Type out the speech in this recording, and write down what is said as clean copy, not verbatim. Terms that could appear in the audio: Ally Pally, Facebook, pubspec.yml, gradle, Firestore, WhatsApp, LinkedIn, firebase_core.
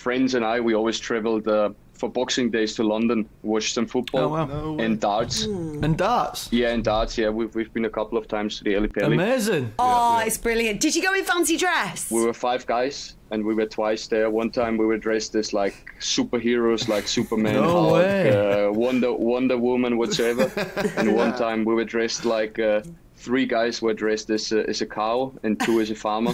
friends and I, we always traveled for Boxing Days to London, watch some football. Oh, wow. No way. And darts. Ooh. And darts? Yeah, and darts, yeah. We've been a couple of times to the Ally Pally. Amazing. Oh, yeah, yeah. It's brilliant. Did you go in fancy dress? We were 5 guys, and we were twice there. One time we were dressed as, like, superheroes, like Superman, no way. Wonder Woman, whatever. And one time we were dressed like... 3 guys were dressed as a cow and 2 as a farmer.